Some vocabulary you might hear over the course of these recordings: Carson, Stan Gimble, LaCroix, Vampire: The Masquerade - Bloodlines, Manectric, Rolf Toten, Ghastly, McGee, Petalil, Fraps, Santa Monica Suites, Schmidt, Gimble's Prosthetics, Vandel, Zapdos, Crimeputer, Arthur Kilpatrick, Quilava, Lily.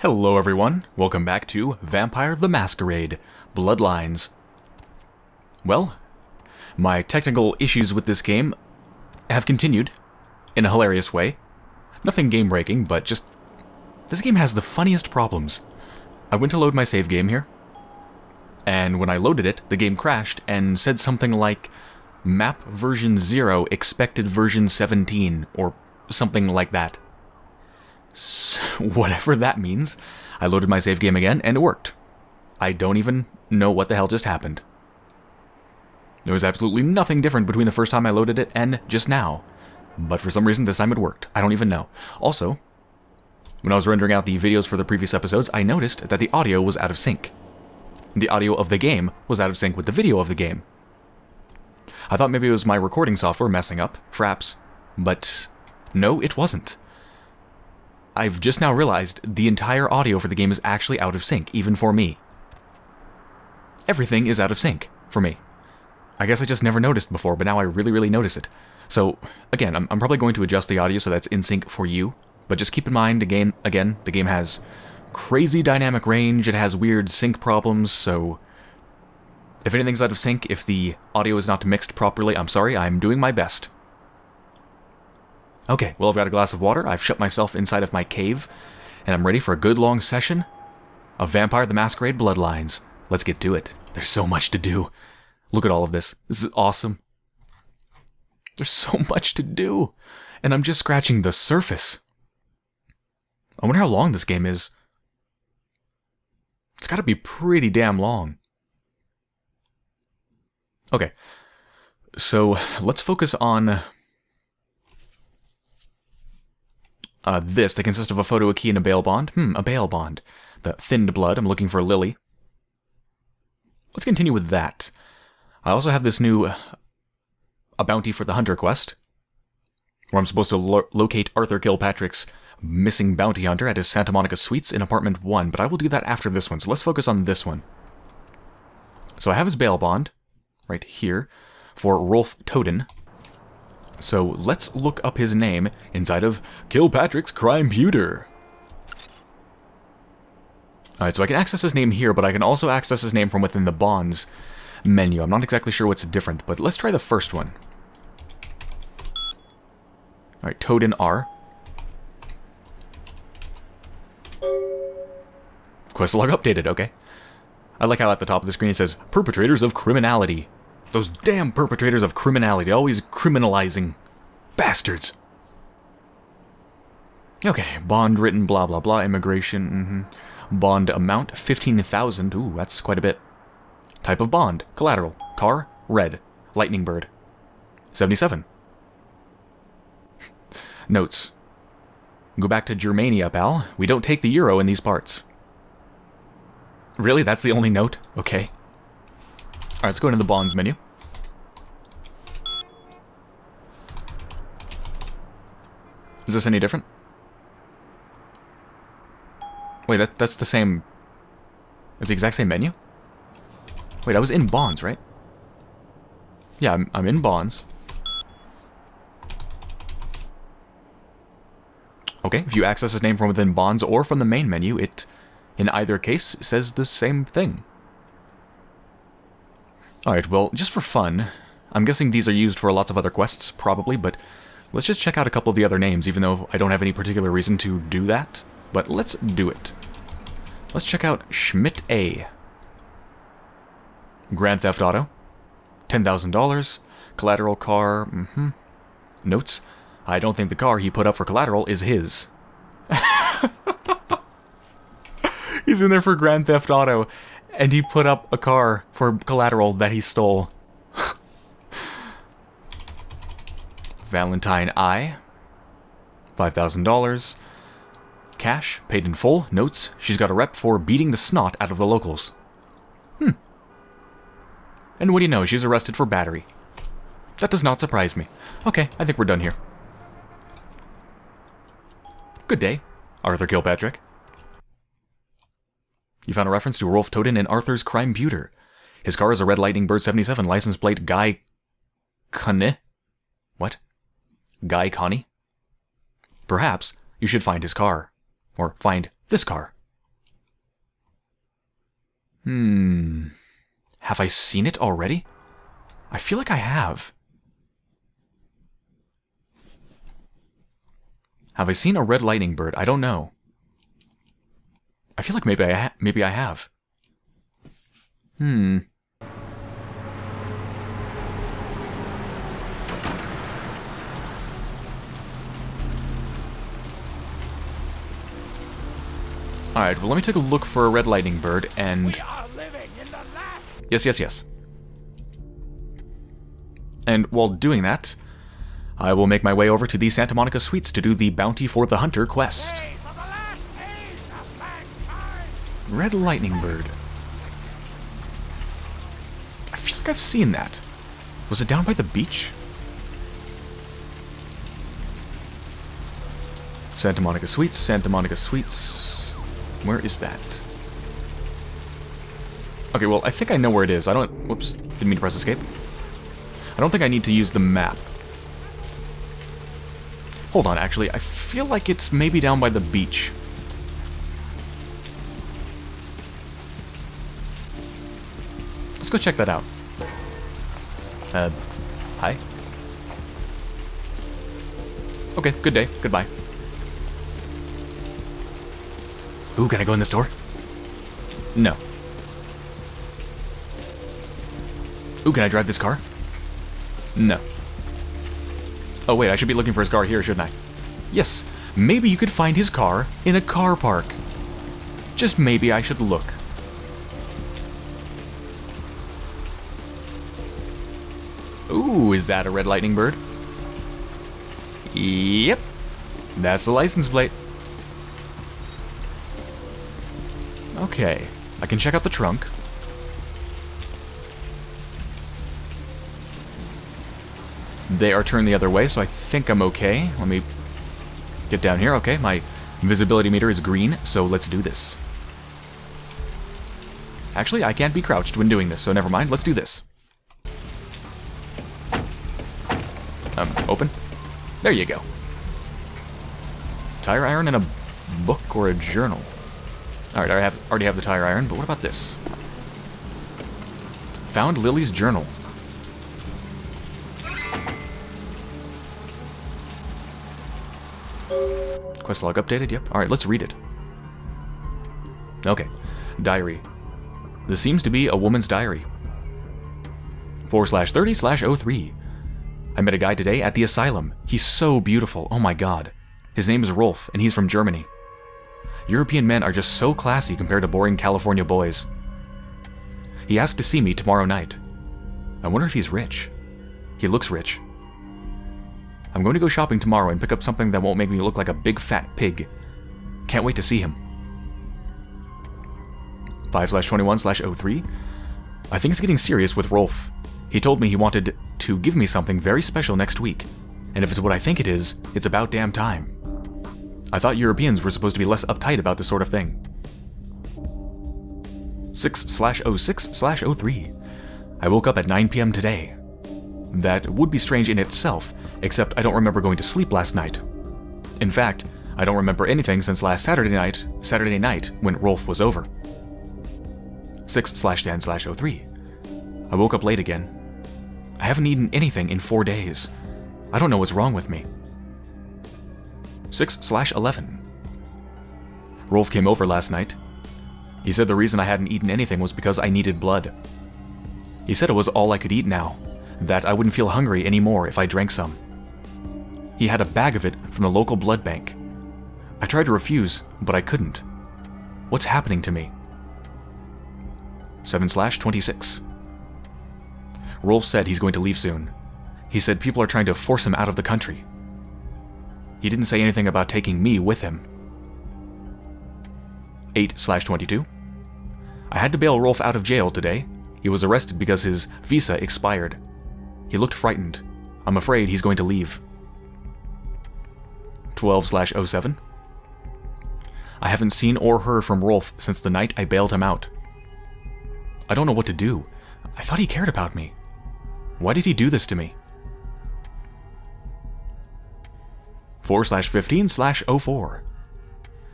Hello everyone, welcome back to Vampire: The Masquerade - Bloodlines. Well, my technical issues with this game have continued in a hilarious way. Nothing game-breaking, but just... this game has the funniest problems. I went to load my save game here, and when I loaded it, the game crashed and said something like, Map version 0 expected version 17, or something like that. So, whatever that means. I loaded my save game again, and it worked. I don't even know what the hell just happened. There was absolutely nothing different between the first time I loaded it and just now. But for some reason, this time it worked. I don't even know. Also, when I was rendering out the videos for the previous episodes, I noticed that the audio was out of sync. The audio of the game was out of sync with the video of the game. I thought maybe it was my recording software messing up, Fraps, but no, it wasn't. I've just now realized the entire audio for the game is actually out of sync, even for me. Everything is out of sync, for me. I guess I just never noticed before, but now I really notice it. So, again, I'm probably going to adjust the audio so that's in sync for you, but just keep in mind, the game has crazy dynamic range, it has weird sync problems, so... if anything's out of sync, if the audio is not mixed properly, I'm sorry, I'm doing my best. Okay, well, I've got a glass of water, I've shut myself inside of my cave, and I'm ready for a good long session of Vampire: The Masquerade Bloodlines. Let's get to it. There's so much to do. Look at all of this. This is awesome. There's so much to do, and I'm just scratching the surface. I wonder how long this game is. It's gotta be pretty damn long. Okay, so let's focus on... this, they consist of a photo, a key, and a bail bond. A bail bond. The thinned blood, I'm looking for Lily. Let's continue with that. I also have this new... a bounty for the Hunter quest, where I'm supposed to locate Arthur Kilpatrick's missing bounty hunter at his Santa Monica Suites in apartment 1, but I will do that after this one, so let's focus on this one. So I have his bail bond, right here, for Rolf Toten. So let's look up his name inside of Kilpatrick's Crimeputer. Alright, so I can access his name here, but I can also access his name from within the bonds menu. I'm not exactly sure what's different, but let's try the first one. Alright, Toten R. Quest log updated, okay. I like how at the top of the screen it says, Perpetrators of Criminality. Those damn perpetrators of criminality, always criminalizing bastards. Okay, bond written, blah, blah, blah, immigration, Bond amount, 15,000, ooh, that's quite a bit. Type of bond, collateral, car, red, lightning bird, 77. Notes. Go back to Germania, pal. We don't take the euro in these parts. Really? That's the only note? Okay. Alright, let's go into the bonds menu. Is this any different? Wait, that's the same... it's the exact same menu? Wait, I was in bonds, right? Yeah, I'm in bonds. Okay, if you access his name from within bonds or from the main menu, it, in either case, says the same thing. Alright, well, just for fun, I'm guessing these are used for lots of other quests, probably, but let's just check out a couple of the other names, even though I don't have any particular reason to do that. But let's do it. Let's check out Schmidt A. Grand Theft Auto. $10,000. Collateral car. Notes. I don't think the car he put up for collateral is his. He's in there for Grand Theft Auto. And he put up a car for collateral that he stole. Valentine I. $5,000. Cash, paid in full. Notes, she's got a rep for beating the snot out of the locals. And what do you know, she's arrested for battery. That does not surprise me. Okay, I think we're done here. Good day, Arthur Kilpatrick. You found a reference to Rolf Toten in Arthur's Crimeputer. His car is a red lightning bird 77, license plate Guy Connie. What? Guy Connie? Perhaps you should find his car. Or find this car. Have I seen it already? I feel like I have. Have I seen a red lightning bird? I don't know. I feel like maybe I have. Alright, well let me take a look for a red lightning bird and... We are living in the last... Yes, yes, yes. And while doing that, I will make my way over to the Santa Monica Suites to do the Bounty for the Hunter quest. Red lightning bird. I feel like I've seen that. Was it down by the beach? Santa Monica Suites, Santa Monica Suites. Where is that? Okay, well, I think I know where it is. I don't... Whoops. Didn't mean to press escape. I don't think I need to use the map. Hold on, actually. I feel like it's maybe down by the beach. Let's go check that out. Hi? Okay, good day. Goodbye. Ooh, can I go in this door? No. Ooh, can I drive this car? No. Oh wait, I should be looking for his car here, shouldn't I? Yes, maybe you could find his car in a car park. Just maybe I should look. Ooh, is that a red lightning bird? Yep. That's the license plate. Okay, I can check out the trunk. They are turned the other way, so I think I'm okay. Let me get down here. Okay, my visibility meter is green, so let's do this. Actually, I can't be crouched when doing this, so never mind. Let's do this. Open. There you go. Tire iron and a book or a journal. Alright, I already have the tire iron, but what about this? Found Lily's journal. Quest log updated, yep. Alright, let's read it. Okay. Diary. This seems to be a woman's diary. 4/30/03. I met a guy today at the asylum. He's so beautiful. Oh my god. His name is Rolf, and he's from Germany. European men are just so classy compared to boring California boys. He asked to see me tomorrow night. I wonder if he's rich. He looks rich. I'm going to go shopping tomorrow and pick up something that won't make me look like a big fat pig. Can't wait to see him. 5/21/03. I think it's getting serious with Rolf. He told me he wanted to give me something very special next week, and if it's what I think it is, it's about damn time. I thought Europeans were supposed to be less uptight about this sort of thing. 6/06/03. I woke up at 9 p.m. today. That would be strange in itself, except I don't remember going to sleep last night. In fact, I don't remember anything since last Saturday night when Rolf was over. 6/10/03. I woke up late again. I haven't eaten anything in 4 days. I don't know what's wrong with me. 6/11. Rolf came over last night. He said the reason I hadn't eaten anything was because I needed blood. He said it was all I could eat now, that I wouldn't feel hungry anymore if I drank some. He had a bag of it from the local blood bank. I tried to refuse, but I couldn't. What's happening to me? 7/26. Rolf said he's going to leave soon. He said people are trying to force him out of the country. He didn't say anything about taking me with him. 8/22. I had to bail Rolf out of jail today. He was arrested because his visa expired. He looked frightened. I'm afraid he's going to leave. 12/07. I haven't seen or heard from Rolf since the night I bailed him out. I don't know what to do. I thought he cared about me. Why did he do this to me? 4/15/04.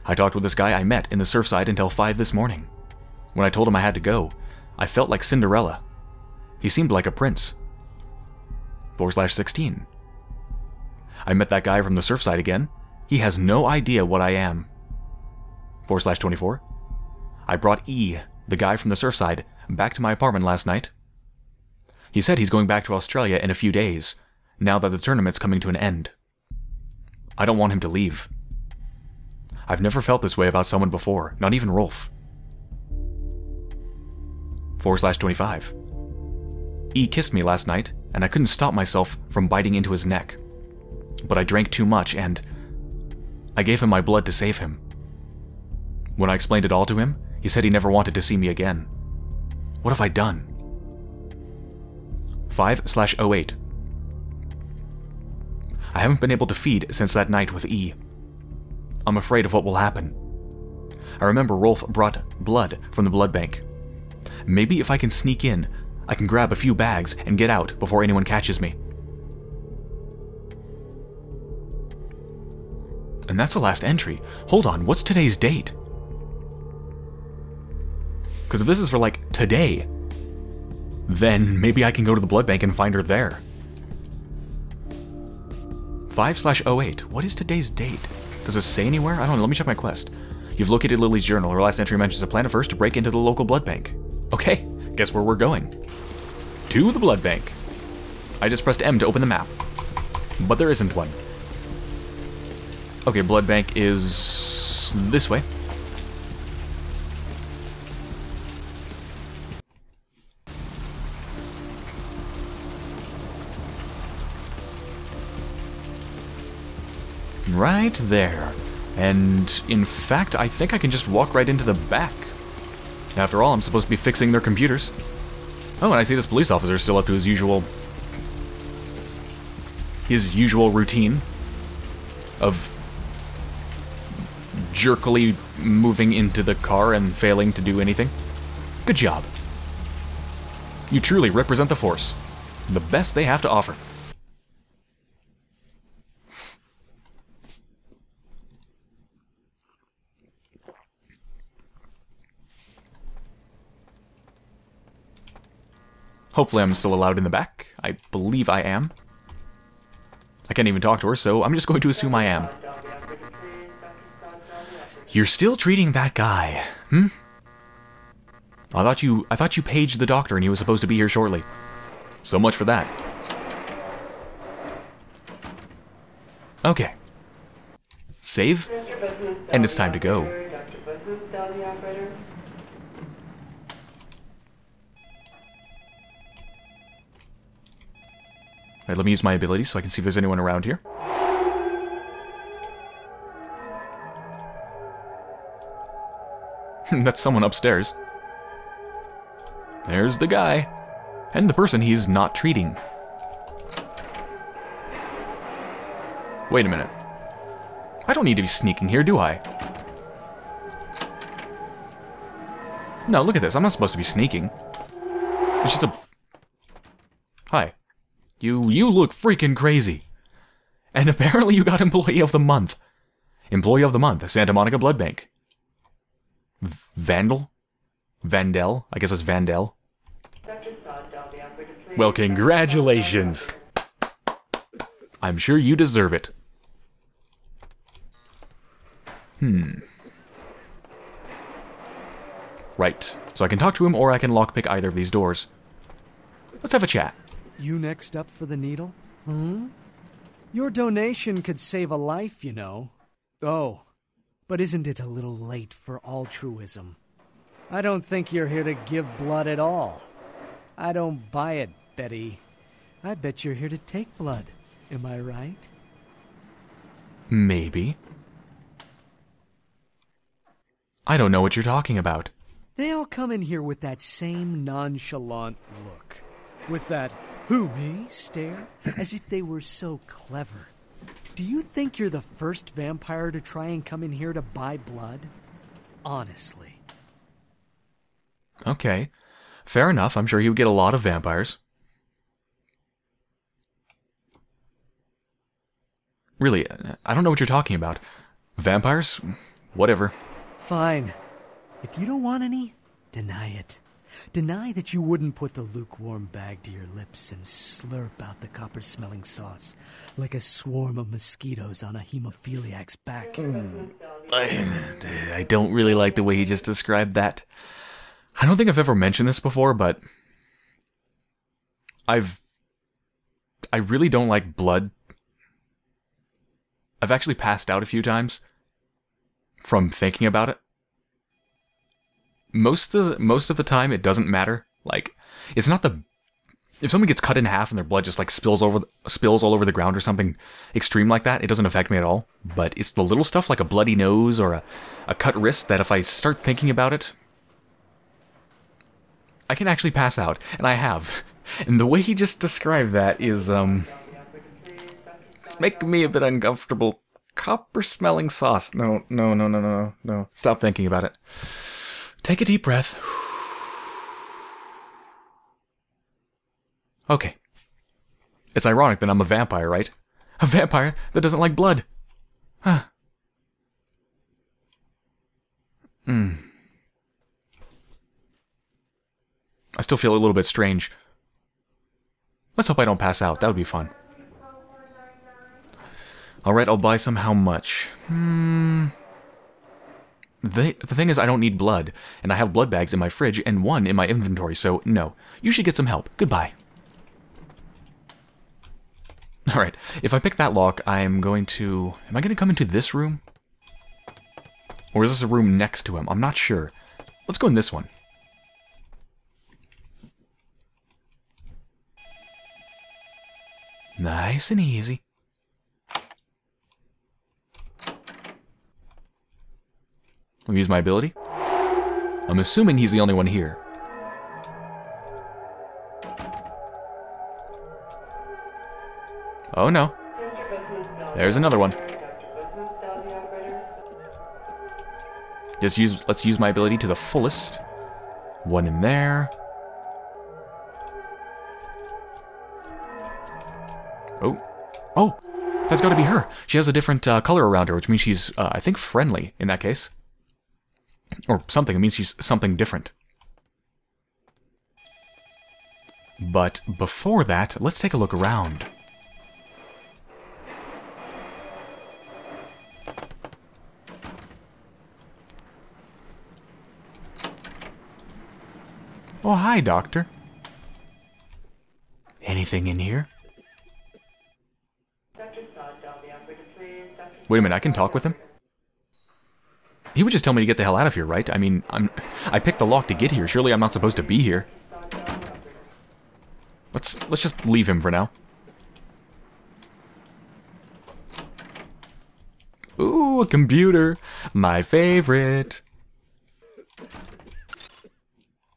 I talked with this guy I met in the Surfside until 5 this morning. when I told him I had to go. I felt like Cinderella. He seemed like a prince. 4/16. I met that guy from the Surfside again. He has no idea what I am. 4/24. I brought E, the guy from the Surfside, back to my apartment last night. He said he's going back to Australia in a few days, now that the tournament's coming to an end. I don't want him to leave. I've never felt this way about someone before, not even Rolf. 4/25. E kissed me last night, and I couldn't stop myself from biting into his neck. But I drank too much, and I gave him my blood to save him. When I explained it all to him, he said he never wanted to see me again. What have I done? 5/08. I haven't been able to feed since that night with E. I'm afraid of what will happen. I remember Rolf brought blood from the blood bank. Maybe if I can sneak in, I can grab a few bags and get out before anyone catches me. And that's the last entry. Hold on, what's today's date? Because if this is for, like, today, then maybe I can go to the blood bank and find her there. 5/08. What is today's date? Does it say anywhere? I don't know. Let me check my quest. You've located Lily's journal. Her last entry mentions a plan of hers to break into the local blood bank. Okay, guess where we're going. To the blood bank. I just pressed M to open the map. But there isn't one. Okay, blood bank is this way. Right there. And in fact, I think I can just walk right into the back. After all, I'm supposed to be fixing their computers. Oh, and I see this police officer still up to his usual routine of jerkily moving into the car and failing to do anything. Good job. You truly represent the force. The best they have to offer. Hopefully I'm still allowed in the back. I believe I am. I can't even talk to her, so I'm just going to assume I am. You're still treating that guy, hmm? I thought you paged the doctor and he was supposed to be here shortly. So much for that. Okay. Save, and it's time to go. Alright, let me use my ability so I can see if there's anyone around here. That's someone upstairs. There's the guy. And the person he's not treating. Wait a minute. I don't need to be sneaking here, do I? No, look at this. I'm not supposed to be sneaking. It's just a... Hi. You look freaking crazy. And apparently you got Employee of the Month. Employee of the Month, Santa Monica Blood Bank. Vandel? I guess it's Vandel. Well, congratulations. I'm sure you deserve it. Right. So I can talk to him or I can lockpick either of these doors. Let's have a chat. You next up for the needle? Hmm? Your donation could save a life, you know. Oh. But isn't it a little late for altruism? I don't think you're here to give blood at all. I don't buy it, Betty. I bet you're here to take blood. Am I right? Maybe. I don't know what you're talking about. They all come in here with that same nonchalant look. With that, who, me, stare, as if they were so clever. Do you think you're the first vampire to try and come in here to buy blood? Honestly. Okay. Fair enough. I'm sure he would get a lot of vampires. Really, I don't know what you're talking about. Vampires? Whatever. Fine. If you don't want any, Deny it. Deny that you wouldn't put the lukewarm bag to your lips and slurp out the copper-smelling sauce like a swarm of mosquitoes on a hemophiliac's back. I don't really like the way he just described that. I don't think I've ever mentioned this before, but I really don't like blood. I've actually passed out a few times from thinking about it. Most of the time, it doesn't matter. Like, it's not the... If someone gets cut in half and their blood just, like, spills all over the ground or something extreme like that, it doesn't affect me at all. But it's the little stuff, like a bloody nose or a cut wrist, that if I start thinking about it, I can actually pass out. And I have. And the way he just described that is, it's making me a bit uncomfortable. Copper-smelling sauce. No. Stop thinking about it. Take a deep breath. Okay. It's ironic that I'm a vampire, right? A vampire that doesn't like blood. Huh. I still feel a little bit strange. Let's hope I don't pass out. That would be fun. Alright, I'll buy some. How much? The thing is, I don't need blood, and I have blood bags in my fridge and one in my inventory, so no. You should get some help. Goodbye. Alright, if I pick that lock, I'm going to... Am I going to come into this room? Or is this a room next to him? I'm not sure. Let's go in this one. Nice and easy. Let me use my ability. I'm assuming he's the only one here. Oh no. There's another one. Let's use my ability to the fullest. One in there. Oh, that's gotta be her. She has a different color around her, which means she's, I think, friendly in that case. Or something. It means she's something different. But before that, let's take a look around. Oh, hi, Doctor. Anything in here? Wait a minute, I can talk with him? He would just tell me to get the hell out of here, right? I mean, I picked the lock to get here. Surely I'm not supposed to be here. Let's just leave him for now. Ooh, a computer. My favorite.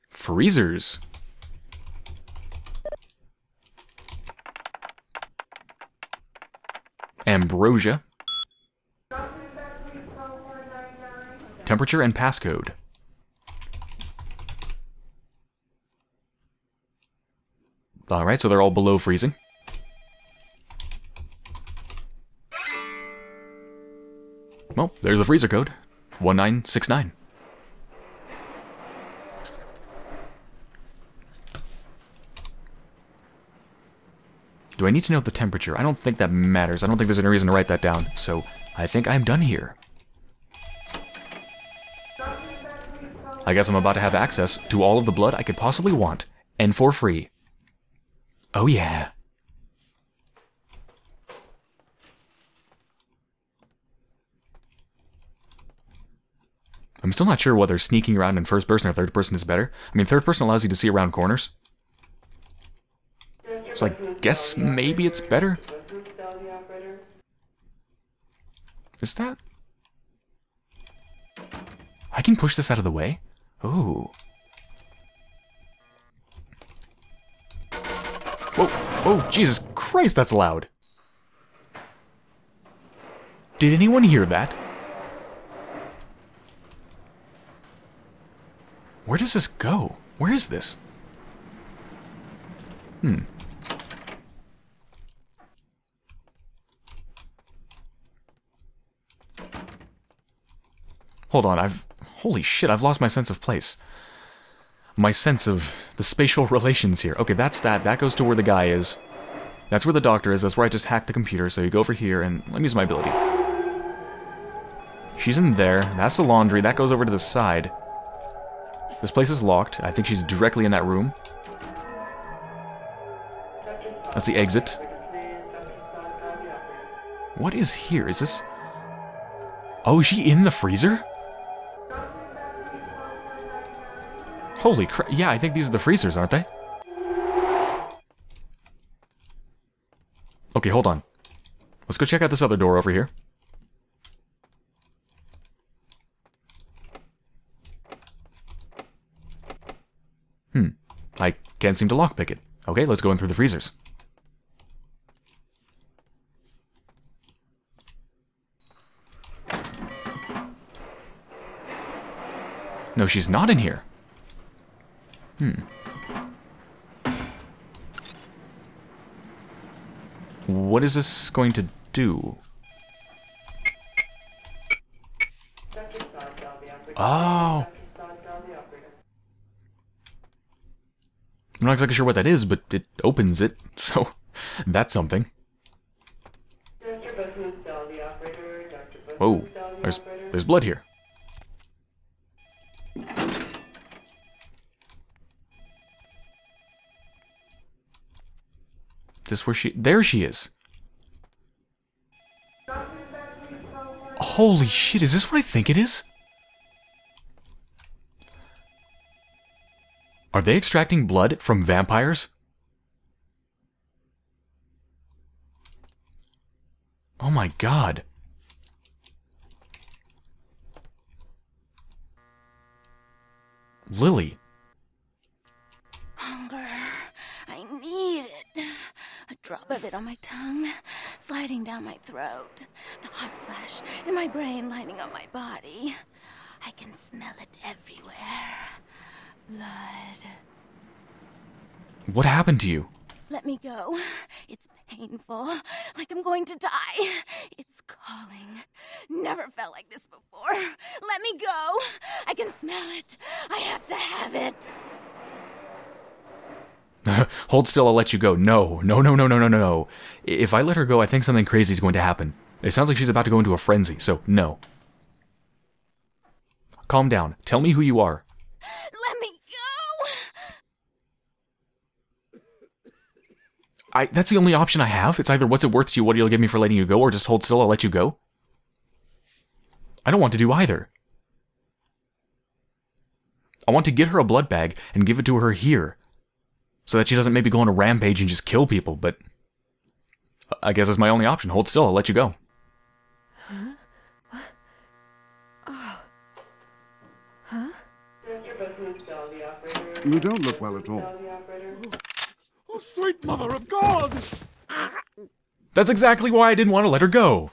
Freezers. Ambrosia. Temperature and passcode. Alright, so they're all below freezing. Well, there's the freezer code. 1969. Do I need to know the temperature? I don't think that matters. I don't think there's any reason to write that down. So, I think I'm done here. I guess I'm about to have access to all of the blood I could possibly want, and for free. Oh yeah. I'm still not sure whether sneaking around in first person or third person is better. I mean, third person allows you to see around corners. So I guess maybe it's better. Is that? I can push this out of the way? Ooh. Whoa, whoa, Jesus Christ, that's loud. Did anyone hear that? Where does this go? Where is this? Hold on, Holy shit, I've lost my sense of place. my sense of the spatial relations here. Okay, that's that. That goes to where the guy is. That's where the doctor is. That's where I just hacked the computer. So you go over here and let me use my ability. She's in there. That's the laundry. That goes over to the side. This place is locked. I think she's directly in that room. That's the exit. What is here? Is this... Oh, is she in the freezer? Holy crap. Yeah, I think these are the freezers, aren't they? Okay, hold on. Let's go check out this other door over here. I can't seem to lockpick it. Okay, let's go in through the freezers. No, she's not in here. What is this going to do? Oh! I'm not exactly sure what that is, but it opens it, so that's something. Whoa, there's blood here. Is this where she... There she is! Holy shit, is this what I think it is? Are they extracting blood from vampires? Oh my god. Lily. Drop of it on my tongue, sliding down my throat, the hot flash in my brain lighting up my body. I can smell it everywhere. Blood. What happened to you? Let me go. It's painful, like I'm going to die. It's calling. Never felt like this before. Let me go. I can smell it. I have to have it. Hold still, I'll let you go. No, no, no, no, no, no, no. If I let her go, I think something crazy is going to happen. It sounds like she's about to go into a frenzy, so no. Calm down. Tell me who you are. Let me go! That's the only option I have. It's either what's it worth to you, what you'll give me for letting you go, or just hold still, I'll let you go. I don't want to do either. I want to get her a blood bag and give it to her here. So that she doesn't maybe go on a rampage and just kill people, but... I guess that's my only option. Hold still, I'll let you go. Huh? What? Oh. Huh? You don't look well at all. Oh, sweet mother of God! That's exactly why I didn't want to let her go!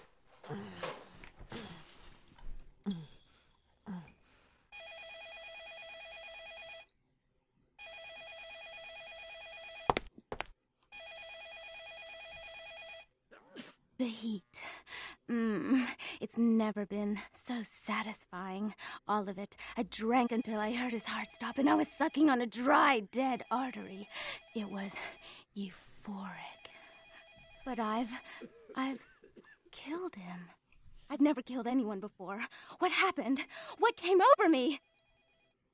The heat. It's never been so satisfying. All of it. I drank until I heard his heart stop, and I was sucking on a dry, dead artery. It was euphoric. But I've killed him. I've never killed anyone before. What happened? What came over me?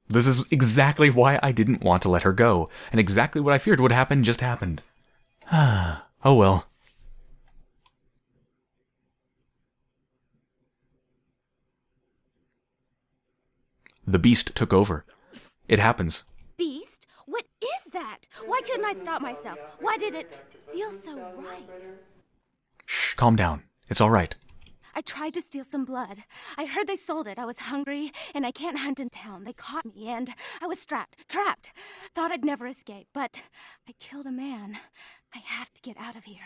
This is exactly why I didn't want to let her go, and exactly what I feared would happen just happened. Ah, oh well. The beast took over. It happens. Beast? What is that? Why couldn't I stop myself? Why did it feel so right? Shh, calm down. It's all right. I tried to steal some blood. I heard they sold it. I was hungry, and I can't hunt in town. They caught me, and I was strapped, trapped. Thought I'd never escape, but I killed a man. I have to get out of here.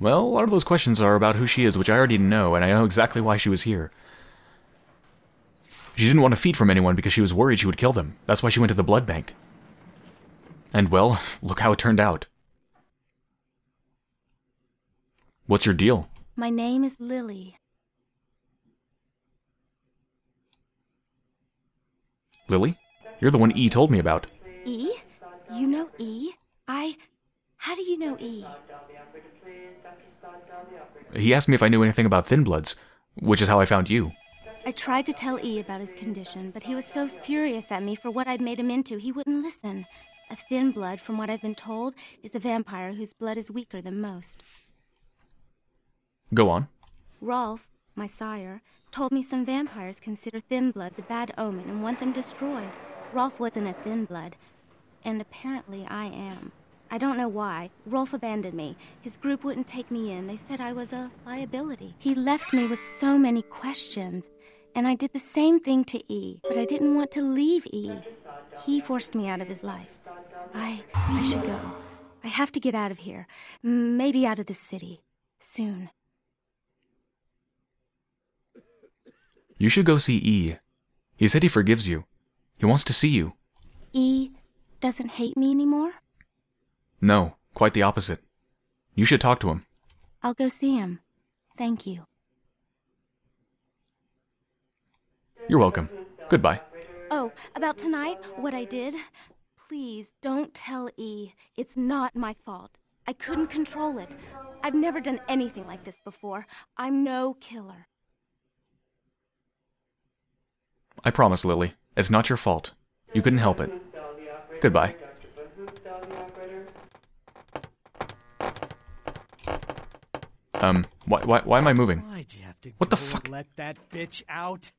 Well, a lot of those questions are about who she is, which I already know, and I know exactly why she was here. She didn't want to feed from anyone because she was worried she would kill them. That's why she went to the blood bank. And, well, look how it turned out. What's your deal? My name is Lily. Lily, you're the one E told me about. E? You know E? How do you know E? He asked me if I knew anything about Thin Bloods, which is how I found you. I tried to tell E about his condition, but he was so furious at me for what I'd made him into, he wouldn't listen. A Thin Blood, from what I've been told, is a vampire whose blood is weaker than most. Go on. Rolf, my sire, told me some vampires consider Thin Bloods a bad omen and want them destroyed. Rolf wasn't a Thin Blood, and apparently I am. I don't know why. Rolf abandoned me. His group wouldn't take me in. They said I was a liability. He left me with so many questions, and I did the same thing to E, but I didn't want to leave E. He forced me out of his life. I should go. I have to get out of here. Maybe out of the city. Soon. You should go see E. He said he forgives you. He wants to see you. E doesn't hate me anymore? No, quite the opposite. You should talk to him. I'll go see him. Thank you. You're welcome. Goodbye. Oh, about tonight, what I did? Please don't tell E. It's not my fault. I couldn't control it. I've never done anything like this before. I'm no killer. I promise, Lily. It's not your fault. You couldn't help it. Goodbye. Why am I moving? What the fuck? Let that bitch out.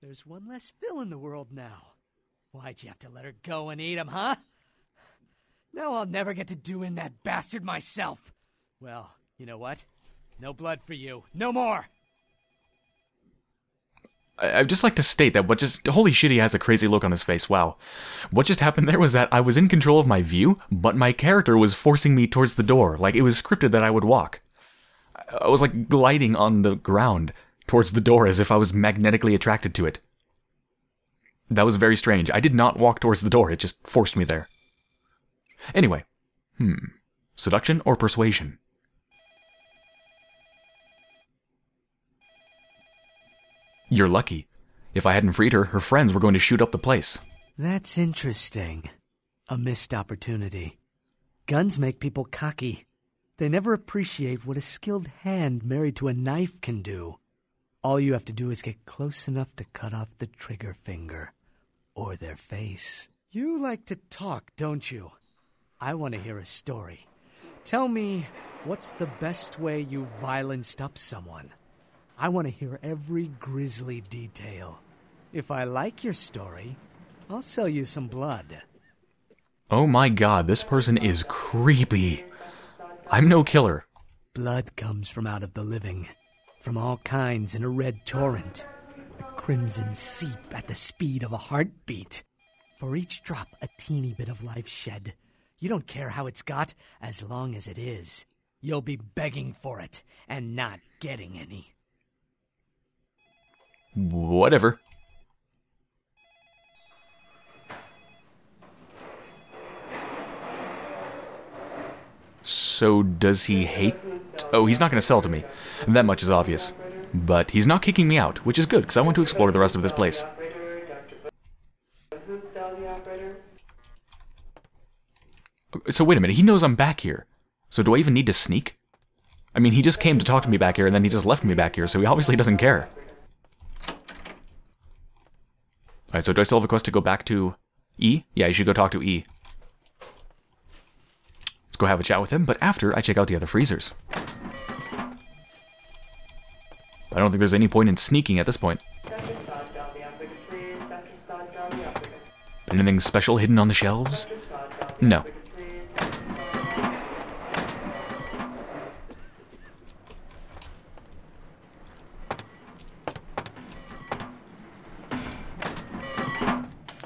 There's one less Phil in the world now. Why'd you have to let her go and eat him, huh? No, I'll never get to doing that bastard myself. Well, you know what? No blood for you. No more! I'd just like to state that what just... Holy shit, he has a crazy look on his face. Wow. What just happened there was that I was in control of my view, but my character was forcing me towards the door. Like, it was scripted that I would walk. I was, like, gliding on the ground towards the door as if I was magnetically attracted to it. That was very strange. I did not walk towards the door. It just forced me there. Anyway. Seduction or persuasion? You're lucky. If I hadn't freed her, her friends were going to shoot up the place. That's interesting. A missed opportunity. Guns make people cocky. They never appreciate what a skilled hand married to a knife can do. All you have to do is get close enough to cut off the trigger finger, or their face. You like to talk, don't you? I want to hear a story. Tell me, what's the best way you violenced up someone? I want to hear every grisly detail. If I like your story, I'll sell you some blood. Oh my god, this person is creepy. I'm no killer. Blood comes from out of the living. From all kinds in a red torrent, a crimson seep at the speed of a heartbeat. For each drop, a teeny bit of life shed. You don't care how it's got, as long as it is. You'll be begging for it, and not getting any. Whatever. So does he hate... Oh, he's not going to sell to me. That much is obvious. But he's not kicking me out, which is good, because I want to explore the rest of this place. So wait a minute, he knows I'm back here. So do I even need to sneak? I mean, he just came to talk to me back here, and then he just left me back here, so he obviously doesn't care. Alright, so do I still have a quest to go back to E? Yeah, you should go talk to E. Let's go have a chat with him, but after, I check out the other freezers. I don't think there's any point in sneaking at this point. Anything special hidden on the shelves? No.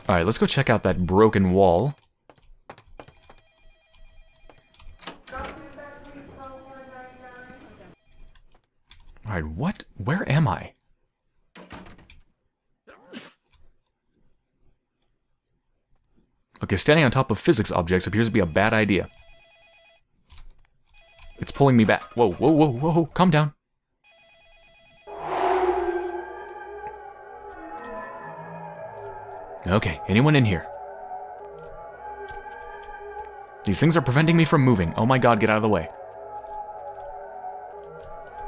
Alright, let's go check out that broken wall. Alright, what? Where am I? Okay, standing on top of physics objects appears to be a bad idea. It's pulling me back. Whoa, whoa, whoa, whoa, calm down. Okay, anyone in here? These things are preventing me from moving. Oh my god, get out of the way.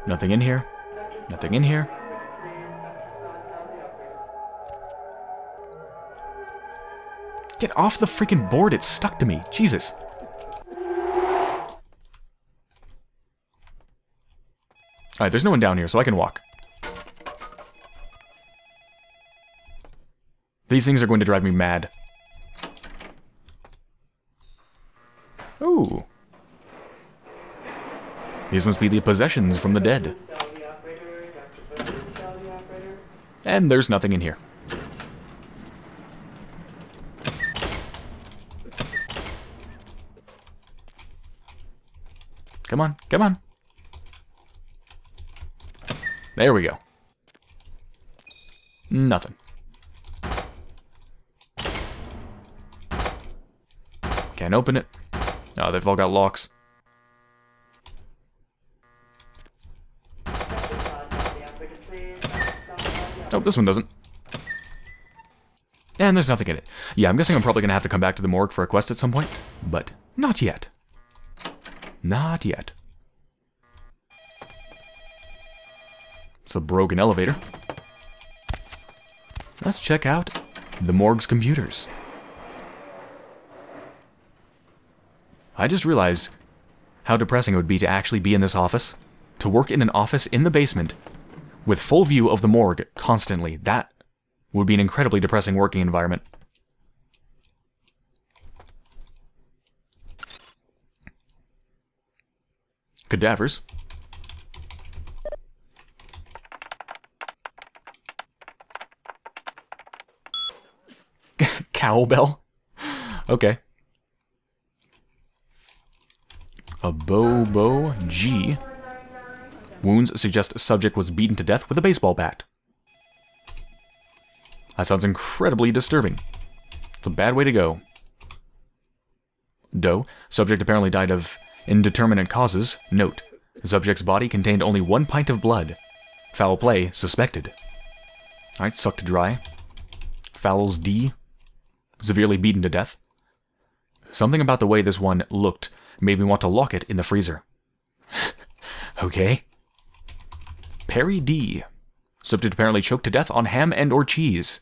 Nothing in here. Nothing in here. Get off the freaking board, it's stuck to me. Jesus. Alright, there's no one down here, so I can walk. These things are going to drive me mad. Ooh. These must be the possessions from the dead. And there's nothing in here. Come on, come on. There we go. Nothing. Can't open it. Oh, they've all got locks. Oh, this one doesn't. And there's nothing in it. Yeah, I'm guessing I'm probably going to have to come back to the morgue for a quest at some point, but not yet. Not yet. It's a broken elevator. Let's check out the morgue's computers. I just realized how depressing it would be to actually be in this office, to work in an office in the basement with full view of the morgue constantly. That would be an incredibly depressing working environment. Cadavers. Cowbell? Okay. A Bobo G. Wounds suggest subject was beaten to death with a baseball bat. That sounds incredibly disturbing. It's a bad way to go. Doe. Subject apparently died of indeterminate causes. Note. Subject's body contained only 1 pint of blood. Foul play suspected. Alright, sucked dry. Fouls D. Severely beaten to death. Something about the way this one looked made me want to lock it in the freezer. Okay. Perry D. Subject apparently choked to death on ham and or cheese.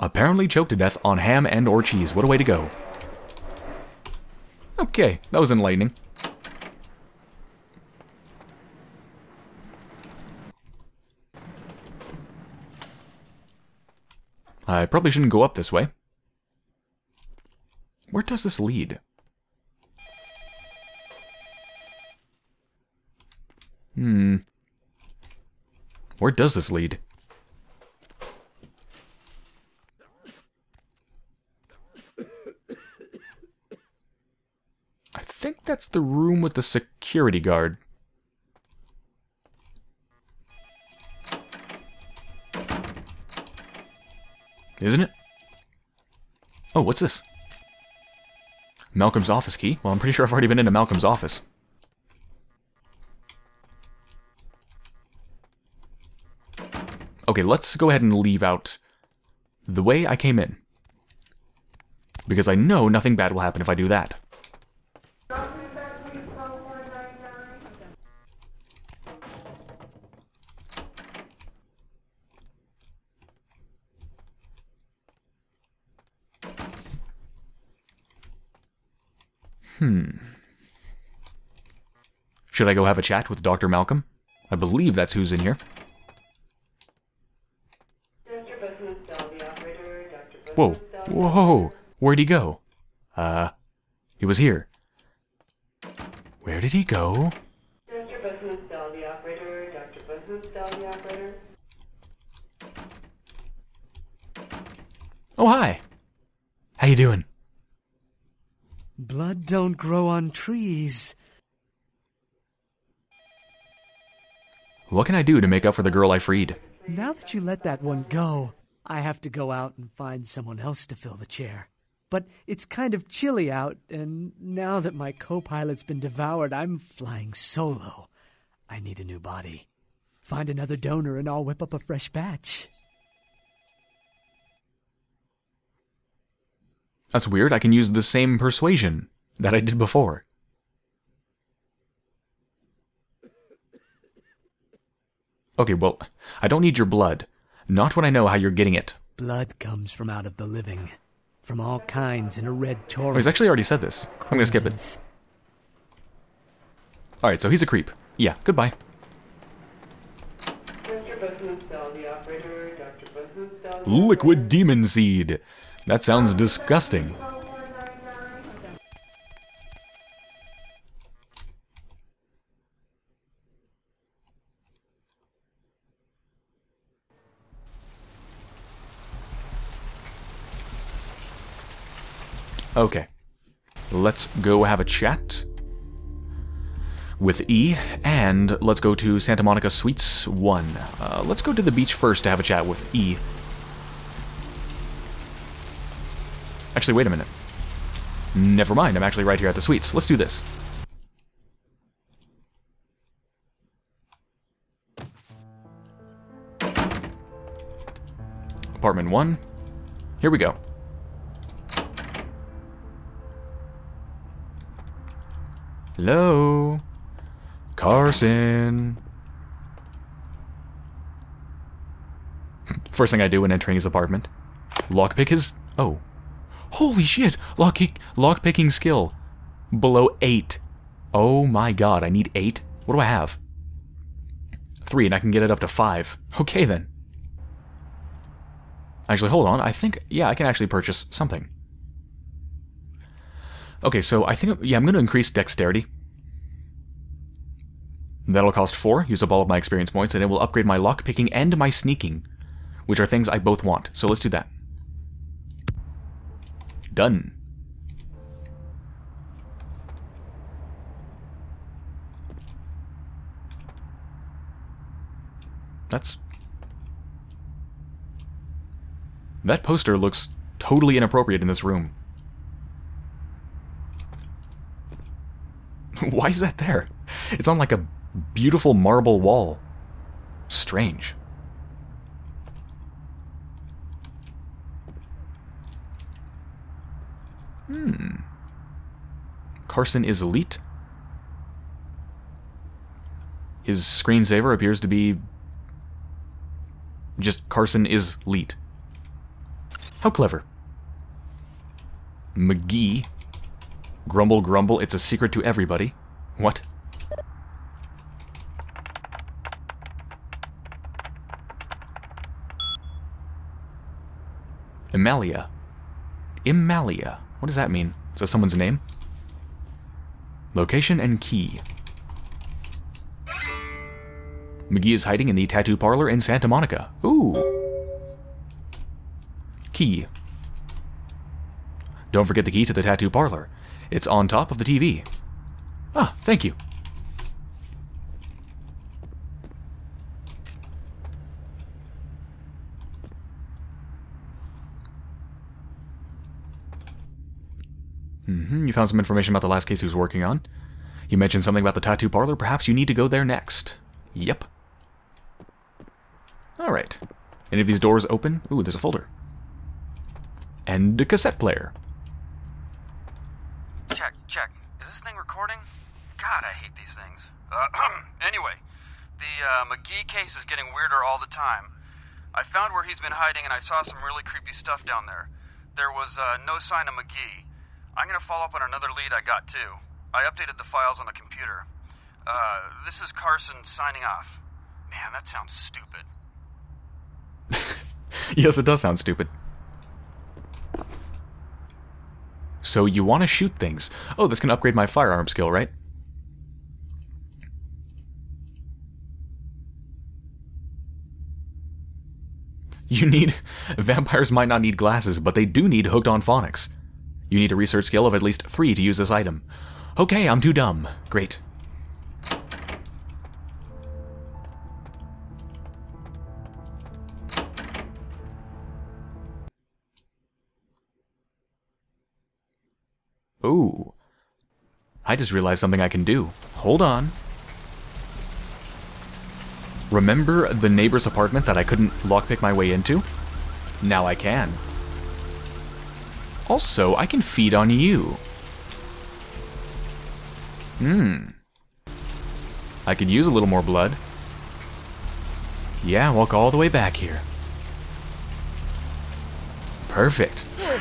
Apparently choked to death on ham and or cheese. What a way to go. Okay, that was enlightening. I probably shouldn't go up this way. Where does this lead? Where does this lead? I think that's the room with the security guard. Isn't it? Oh, what's this? Malcolm's office key? Well, I'm pretty sure I've already been into Malcolm's office. Okay, let's go ahead and leave out the way I came in. Because I know nothing bad will happen if I do that. Should I go have a chat with Dr. Malcolm? I believe that's who's in here. Whoa, whoa, where'd he go? He was here. Where did he go? Oh, hi. How you doing? Blood don't grow on trees. What can I do to make up for the girl I freed? Now that you let that one go, I have to go out and find someone else to fill the chair. But it's kind of chilly out, and now that my co-pilot's been devoured, I'm flying solo. I need a new body. Find another donor and I'll whip up a fresh batch. That's weird, I can use the same persuasion that I did before. Okay, well, I don't need your blood. Not when I know how you're getting it. Blood comes from out of the living. From all kinds in a red torrent. Oh, he's actually already said this. I'm gonna skip it. Alright, so he's a creep. Yeah, goodbye. Liquid demon seed. That sounds disgusting. Okay, let's go have a chat with E, and let's go to Santa Monica Suites 1. Let's go to the beach first to have a chat with E. Actually, wait a minute. Never mind, I'm actually right here at the suites. Let's do this. Apartment 1. Here we go. Hello? Carson. First thing I do when entering his apartment. Lockpick his... Oh. Holy shit! Lockpicking skill. Below 8. Oh my god, I need 8? What do I have? 3, and I can get it up to 5. Okay then. Actually, hold on. I think... Yeah, I can actually purchase something. Okay, so I think... Yeah, I'm going to increase dexterity. That'll cost 4, use up all of my experience points, and it will upgrade my lockpicking and my sneaking, which are things I both want. So let's do that. Done. That's... That poster looks totally inappropriate in this room. Why is that there? It's on like a beautiful marble wall. Strange. Carson is elite. His screensaver appears to be just Carson is elite. How clever. McGee. Grumble, grumble, it's a secret to everybody. What? Imalia. Imalia. What does that mean? Is that someone's name? Location and key. McGee is hiding in the tattoo parlor in Santa Monica. Ooh. Key. Don't forget the key to the tattoo parlor. It's on top of the TV. Ah, thank you. You found some information about the last case he was working on. You mentioned something about the tattoo parlor. Perhaps you need to go there next. Yep. Alright. Any of these doors open? Ooh, there's a folder. And a cassette player. Check, check. Is this thing recording? God, I hate these things. Anyway, the McGee case is getting weirder all the time. I found where he's been hiding and I saw some really creepy stuff down there. There was no sign of McGee. I'm gonna follow up on another lead I got too. I updated the files on the computer. This is Carson signing off. Man, that sounds stupid. Yes, it does sound stupid. So you want to shoot things. Oh, this can upgrade my firearm skill, right? You need... Vampires might not need glasses, but they do need hooked on phonics. You need a research skill of at least 3 to use this item. Okay, I'm too dumb. Great. Ooh. I just realized something I can do. Hold on. Remember the neighbor's apartment that I couldn't lockpick my way into? Now I can. Also, I can feed on you. I could use a little more blood. Yeah, walk all the way back here. Perfect. Good.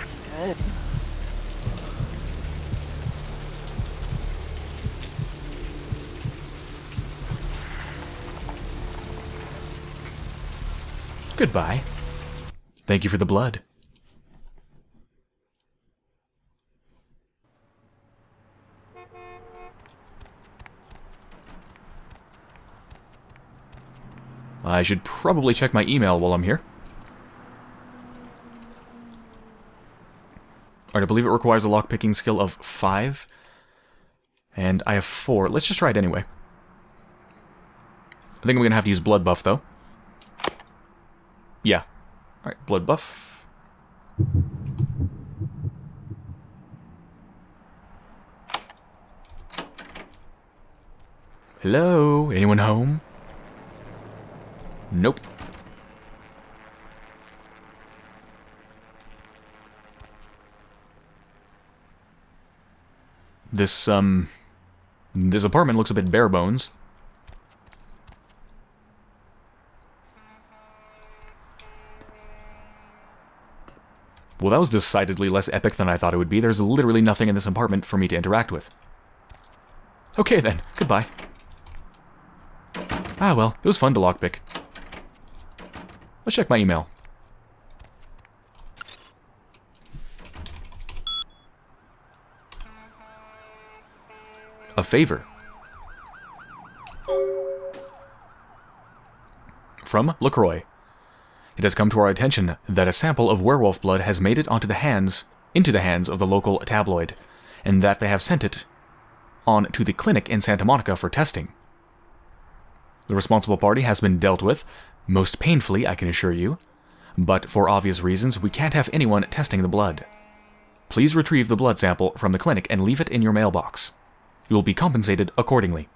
Goodbye. Thank you for the blood. I should probably check my email while I'm here. Alright, I believe it requires a lockpicking skill of 5. And I have 4. Let's just try it anyway. I think I'm going to have to use blood buff, though. Yeah. Alright, blood buff. Hello? Anyone home? Nope. This apartment looks a bit bare bones. Well, that was decidedly less epic than I thought it would be. There's literally nothing in this apartment for me to interact with. Okay then, goodbye. Ah well, it was fun to lockpick. Let's check my email. A favor. From LaCroix. It has come to our attention that a sample of werewolf blood has made it into the hands of the local tabloid, and that they have sent it on to the clinic in Santa Monica for testing. The responsible party has been dealt with, most painfully, I can assure you, but for obvious reasons, we can't have anyone testing the blood. Please retrieve the blood sample from the clinic and leave it in your mailbox. You will be compensated accordingly.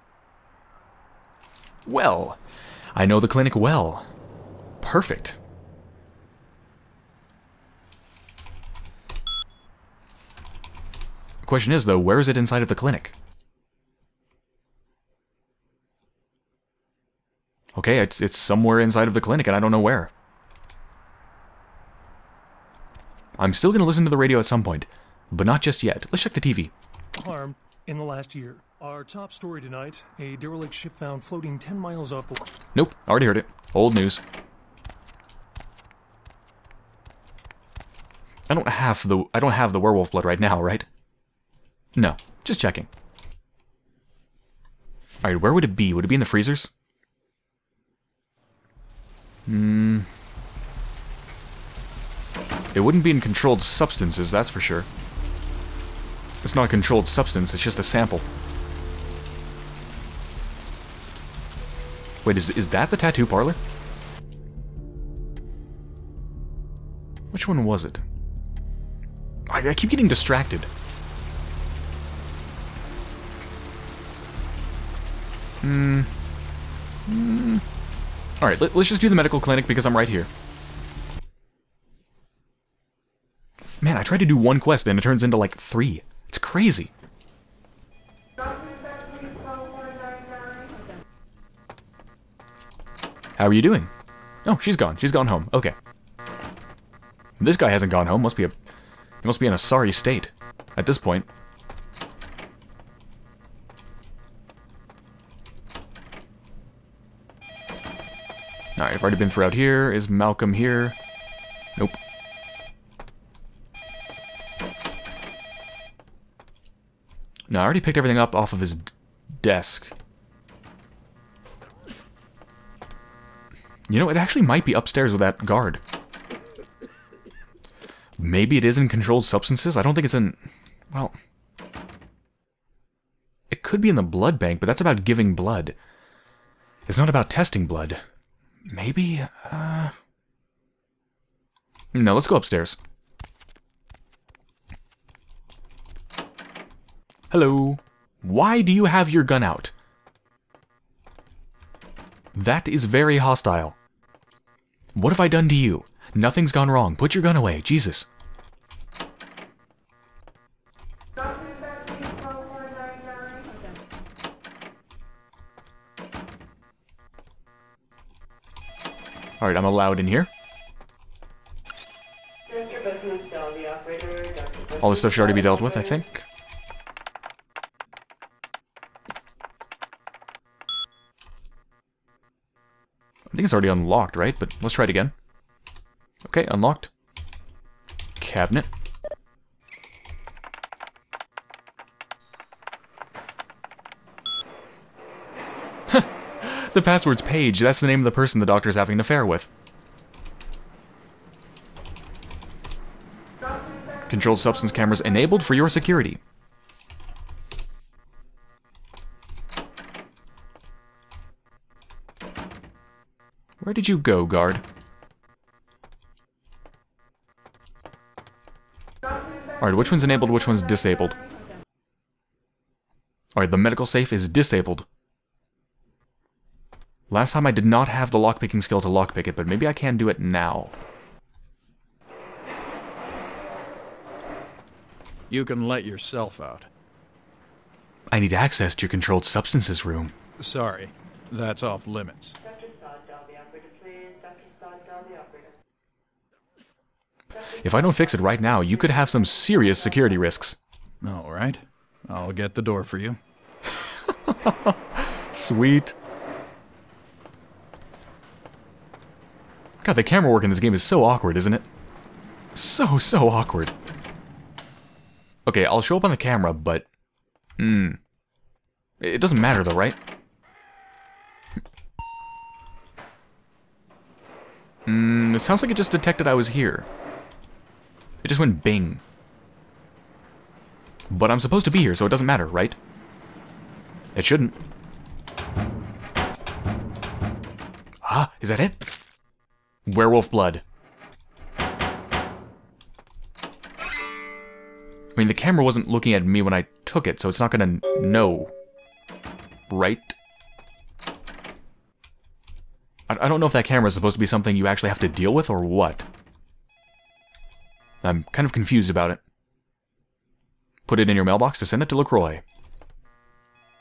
Well, I know the clinic well. Perfect. The question is, though, where is it inside of the clinic? Okay, it's somewhere inside of the clinic, and I don't know where. I'm still going to listen to the radio at some point, but not just yet. Let's check the TV. Harm. In the last year, our top story tonight, a derelict ship found floating 10 miles off the... Nope, already heard it. Old news. I don't have the werewolf blood right now, right? No, just checking. All right, where would it be? Would it be in the freezers? It wouldn't be in controlled substances, that's for sure. It's not a controlled substance, it's just a sample. Wait, is that the tattoo parlor? Which one was it? I keep getting distracted. Alright, let's just do the medical clinic because I'm right here. Man, I tried to do one quest and it turns into like 3. It's crazy. How are you doing? Oh, she's gone. She's gone home. Okay. This guy hasn't gone home. He must be in a sorry state at this point. Alright, I've already been through out here. Is Malcolm here? Nope. No, I already picked everything up off of his desk. You know, it actually might be upstairs with that guard. Maybe it is in controlled substances? I don't think it's in... Well... It could be in the blood bank, but that's about giving blood. It's not about testing blood. Maybe... No, let's go upstairs. Hello. Why do you have your gun out? That is very hostile. What have I done to you? Nothing's gone wrong. Put your gun away. Jesus. All right, I'm allowed in here. All this stuff should already be dealt with, I think. I think it's already unlocked, right? But let's try it again. Okay, unlocked. Cabinet. The password's Paige. That's the name of the person the doctor's having an affair with. Controlled substance cameras enabled for your security. Where did you go, guard? Alright, which one's enabled, which one's disabled? Alright, the medical safe is disabled. Last time I did not have the lockpicking skill to lockpick it, but maybe I can do it now. You can let yourself out. I need access to your controlled substances room. Sorry, that's off limits. If I don't fix it right now, you could have some serious security risks. All right, I'll get the door for you. Sweet. God, the camera work in this game is so awkward, isn't it? So awkward. Okay, I'll show up on the camera, but... It doesn't matter, though, right? It sounds like it just detected I was here. It just went bing. But I'm supposed to be here, so it doesn't matter, right? It shouldn't. Ah, is that it? Werewolf blood. I mean, the camera wasn't looking at me when I took it, so it's not gonna know. Right? I don't know if that camera is supposed to be something you actually have to deal with or what. I'm kind of confused about it. Put it in your mailbox to send it to LaCroix.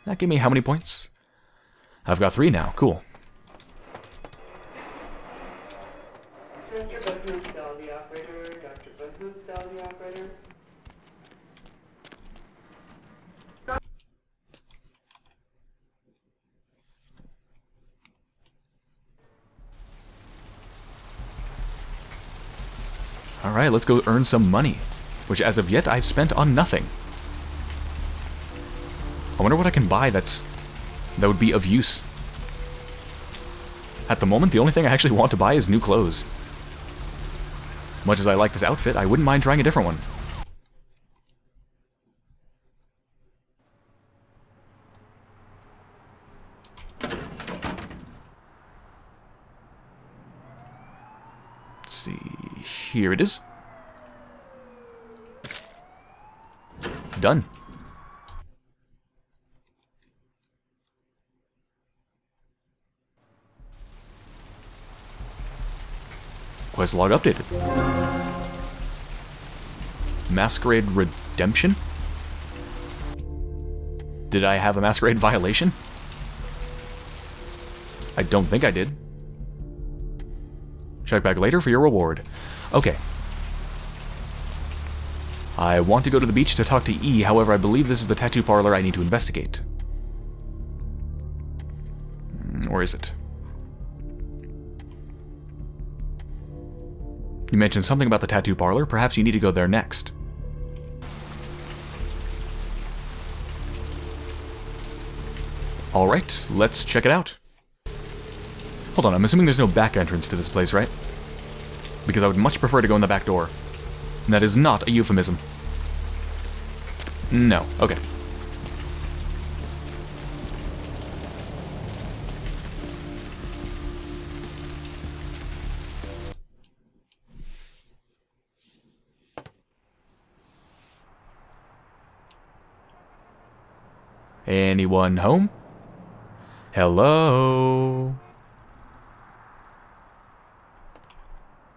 That gave me how many points? I've got 3 now. Cool. Alright, let's go earn some money, which as of yet I've spent on nothing. I wonder what I can buy that would be of use. At the moment, the only thing I actually want to buy is new clothes. Much as I like this outfit, I wouldn't mind trying a different one. Let's see, here it is. Done. Quest log updated. Masquerade redemption? Did I have a masquerade violation? I don't think I did. Check back later for your reward. Okay. I want to go to the beach to talk to E, however, I believe this is the tattoo parlor I need to investigate. Or is it? You mentioned something about the tattoo parlor. Perhaps you need to go there next. All right, let's check it out. Hold on, I'm assuming there's no back entrance to this place, right? Because I would much prefer to go in the back door. That is not a euphemism. No, okay. Anyone home? Hello?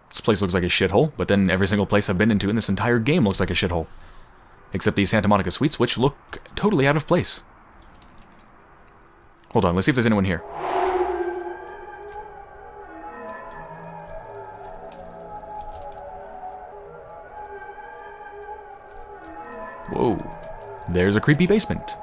This place looks like a shithole, but then every single place I've been into in this entire game looks like a shithole. Except the Santa Monica Suites, which look totally out of place. Hold on, let's see if there's anyone here. Whoa. There's a creepy basement.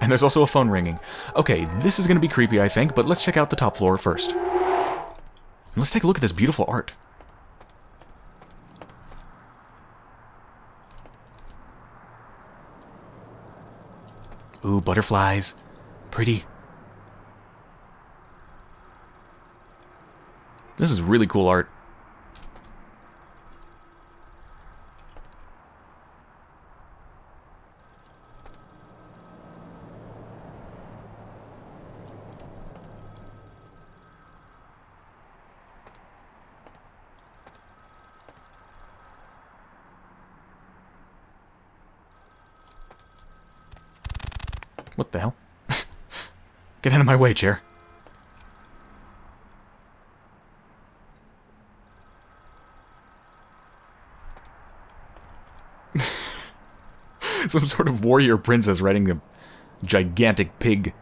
And there's also a phone ringing. Okay, this is going to be creepy, I think, but let's check out the top floor first. And let's take a look at this beautiful art. Ooh, butterflies. Pretty. This is really cool art. What the hell? Get out of my way, chair. Some sort of warrior princess riding a gigantic pig.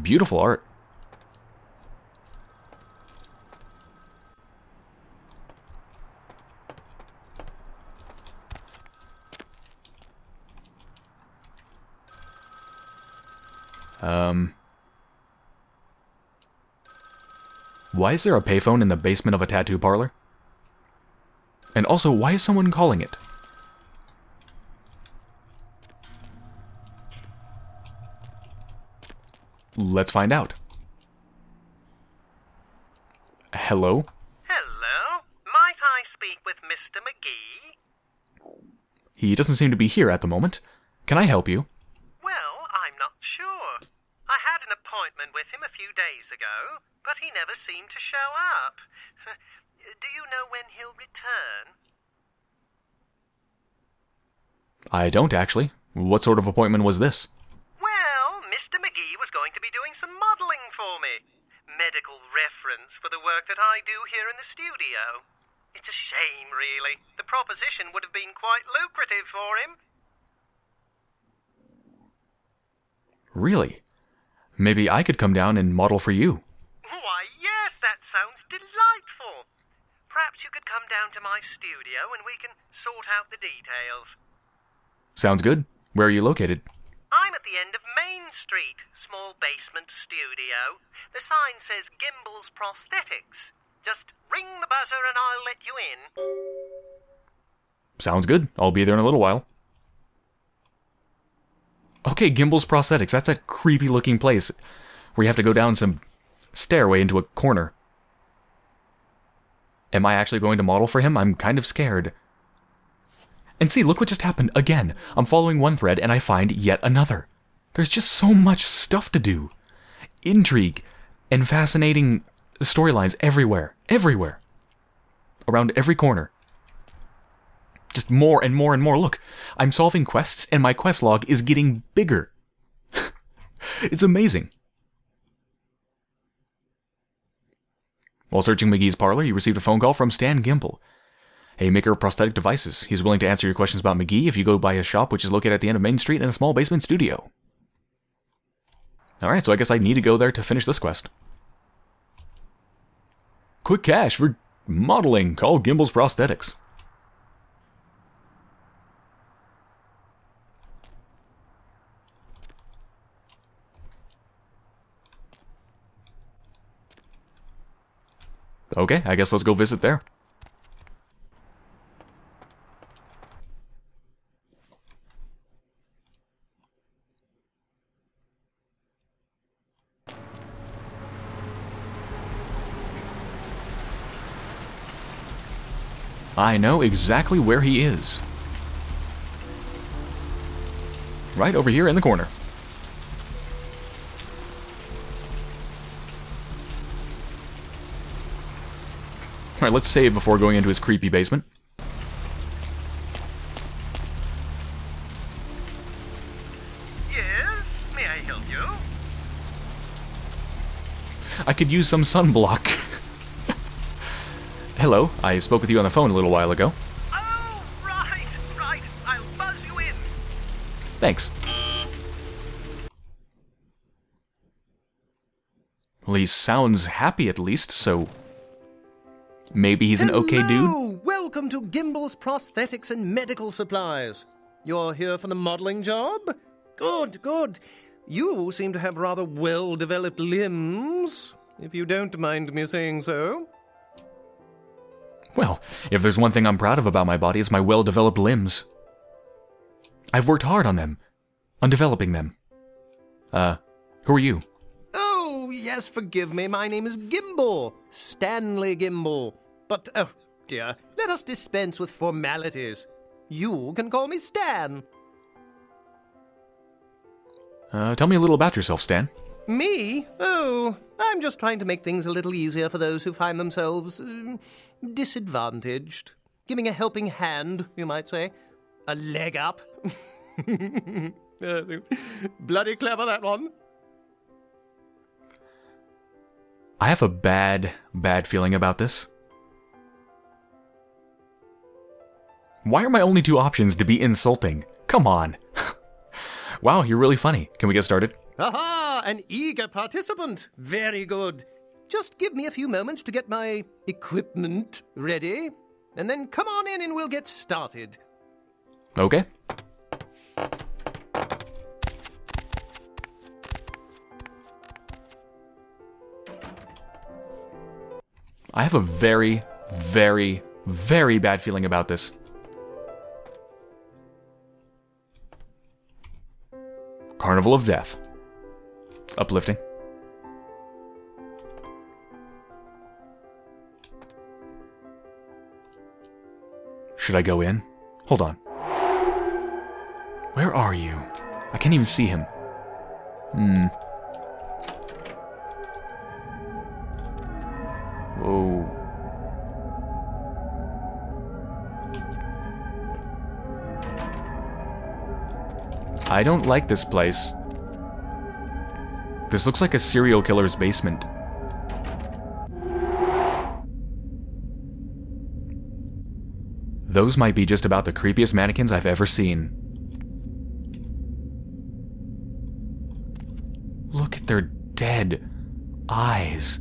Beautiful art. Why is there a payphone in the basement of a tattoo parlor? And also, why is someone calling it? Let's find out. Hello? Hello? Might I speak with Mr. McGee? He doesn't seem to be here at the moment. Can I help you? I don't, actually. What sort of appointment was this? Well, Mr. McGee was going to be doing some modeling for me. Medical reference for the work that I do here in the studio. It's a shame, really. The proposition would have been quite lucrative for him. Really? Maybe I could come down and model for you. Why, yes, that sounds delightful. Perhaps you could come down to my studio and we can sort out the details. Sounds good. Where are you located? I'm at the end of Main Street, small basement studio. The sign says Gimble's Prosthetics. Just ring the buzzer and I'll let you in. Sounds good. I'll be there in a little while. Okay, Gimble's Prosthetics. That's a creepy looking place where you have to go down some stairway into a corner. Am I actually going to model for him? I'm kind of scared. And see, look what just happened again. I'm following one thread and I find yet another. There's just so much stuff to do. Intrigue and fascinating storylines everywhere. Everywhere. Around every corner. Just more and more and more. Look, I'm solving quests and my quest log is getting bigger. It's amazing. While searching McGee's parlor, you received a phone call from Stan Gimble, a maker of prosthetic devices. He's willing to answer your questions about McGee if you go by his shop, which is located at the end of Main Street in a small basement studio. Alright, so I guess I need to go there to finish this quest. Quick cash for modeling. Call Gimble's Prosthetics. Okay, I guess let's go visit there. I know exactly where he is. Right over here in the corner. Alright, let's save before going into his creepy basement. Yes? May I help you? I could use some sunblock. Hello, I spoke with you on the phone a little while ago. Oh, right, I'll buzz you in. Thanks. Well, he sounds happy at least, so maybe he's an okay dude. Welcome to Gimble's Prosthetics and Medical Supplies. You're here for the modeling job? Good, good. You seem to have rather well-developed limbs, if you don't mind me saying so. Well, if there's one thing I'm proud of about my body, it's my well-developed limbs. I've worked hard on them, on developing them. Who are you? Oh, yes, forgive me. My name is Gimble, Stanley Gimble. But, oh dear, let us dispense with formalities. You can call me Stan. Tell me a little about yourself, Stan. Me? Oh, I'm just trying to make things a little easier for those who find themselves disadvantaged. Giving a helping hand, you might say. A leg up. Bloody clever, that one. I have a bad feeling about this. Why are my only two options to be insulting? Come on. Wow, you're really funny. Can we get started? Aha! An eager participant. Very good. Just give me a few moments to get my equipment ready, and then come on in and we'll get started. Okay. I have a very bad feeling about this. Carnival of Death. Uplifting. Should I go in? Hold on. Where are you? I can't even see him. Whoa. I don't like this place. This looks like a serial killer's basement. Those might be just about the creepiest mannequins I've ever seen. Look at their dead eyes.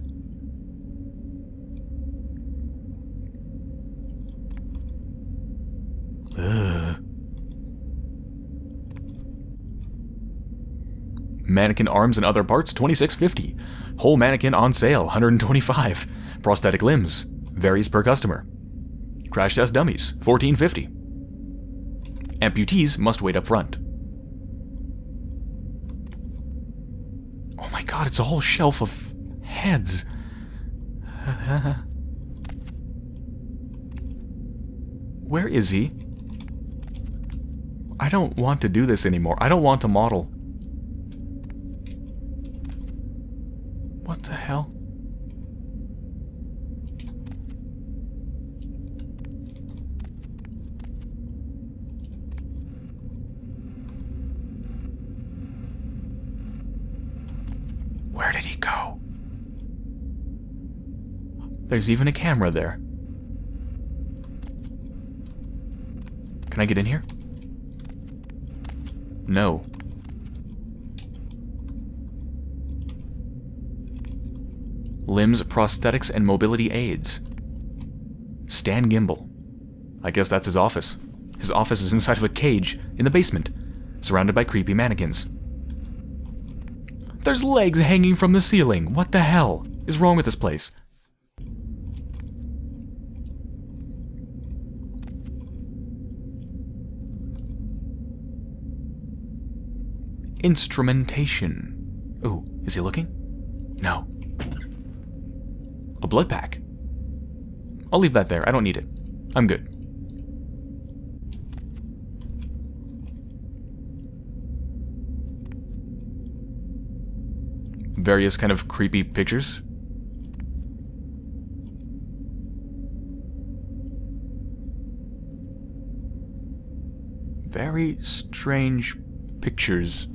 Ugh. Mannequin arms and other parts, $26.50. Whole mannequin on sale, $125. Prosthetic limbs, varies per customer. Crash test dummies, $14.50. Amputees must wait up front. Oh my god, it's a whole shelf of heads. Where is he? I don't want to do this anymore. I don't want to model. What the hell? Where did he go? There's even a camera there. Can I get in here? No. Limbs, prosthetics, and mobility aids. Stan Gimble. I guess that's his office. His office is inside of a cage, in the basement, surrounded by creepy mannequins. There's legs hanging from the ceiling. What the hell is wrong with this place? Instrumentation. Ooh, is he looking? No. A blood pack. I'll leave that there. I don't need it. I'm good. Various kind of creepy pictures. Very strange pictures.